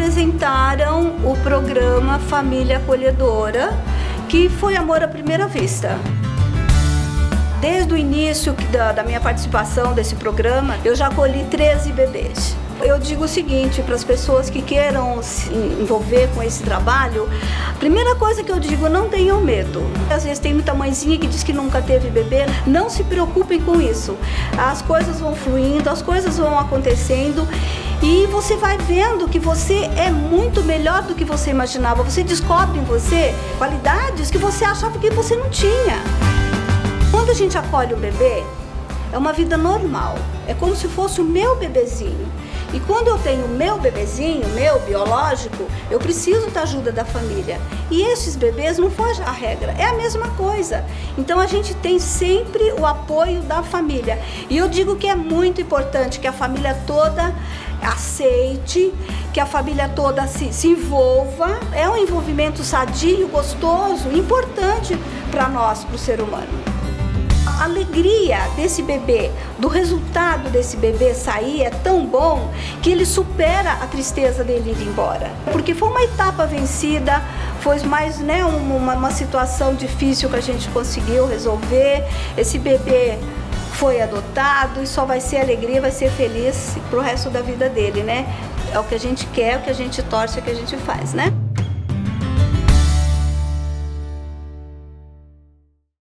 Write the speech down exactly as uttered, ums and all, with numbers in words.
apresentaram o programa Família Acolhedora, que foi Amor à Primeira Vista. Desde o início da, da minha participação desse programa, eu já acolhi treze bebês. Eu digo o seguinte para as pessoas que queiram se envolver com esse trabalho, a primeira coisa que eu digo, não tenham medo. Às vezes tem muita mãezinha que diz que nunca teve bebê, não se preocupem com isso. As coisas vão fluindo, as coisas vão acontecendo e você vai vendo que você é muito melhor do que você imaginava. Você descobre em você qualidades que você achava que você não tinha. Quando a gente acolhe um bebê, é uma vida normal, é como se fosse o meu bebezinho. E quando eu tenho o meu bebezinho, meu biológico, eu preciso da ajuda da família. E esses bebês não fogem à regra, é a mesma coisa. Então a gente tem sempre o apoio da família. E eu digo que é muito importante que a família toda aceite, que a família toda se, se envolva. É um envolvimento sadio, gostoso, importante para nós, para o ser humano. A alegria desse bebê, do resultado desse bebê sair é tão bom que ele supera a tristeza dele ir embora. Porque foi uma etapa vencida, foi mais né, uma, uma situação difícil que a gente conseguiu resolver. Esse bebê foi adotado e só vai ser alegria, vai ser feliz pro resto da vida dele, né? É o que a gente quer, é o que a gente torce, é o que a gente faz, né?